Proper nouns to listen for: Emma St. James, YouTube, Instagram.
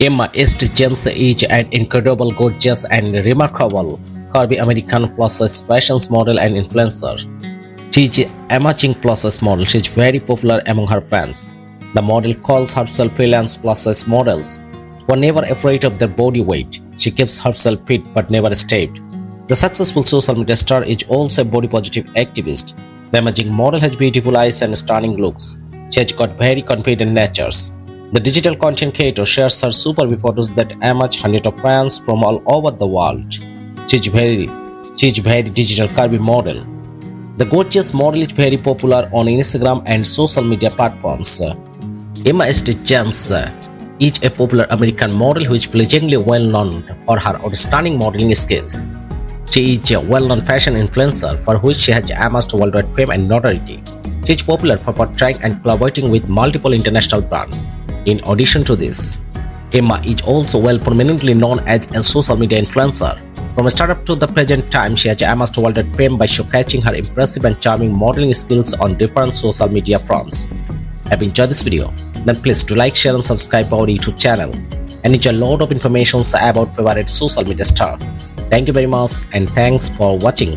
Emma St. James is an incredible, gorgeous, and remarkable curvy American plus-size fashion model and influencer. She is an emerging plus-size model. She is very popular among her fans. The model calls herself freelance plus-size models who are never afraid of their body weight. She keeps herself fit but never shaved. The successful social media star is also a body-positive activist. The emerging model has beautiful eyes and stunning looks. She has got very confident natures. The digital content creator shares her superb photos that amaze hundreds of fans from all over the world. She is very digital curvy model. The gorgeous model is very popular on Instagram and social media platforms. Emma St. James is a popular American model who is pleasantly well known for her outstanding modeling skills. She is a well-known fashion influencer for which she has amassed worldwide fame and notoriety. She is popular for portraying and collaborating with multiple international brands. In addition to this, Emma is also well prominently known as a social media influencer. From a startup to the present time, she has amassed worldwide fame by showcasing her impressive and charming modeling skills on different social media forms. If you enjoyed this video, then please do like, share and subscribe our YouTube channel and enjoy a lot of information about favorite social media star. Thank you very much and thanks for watching.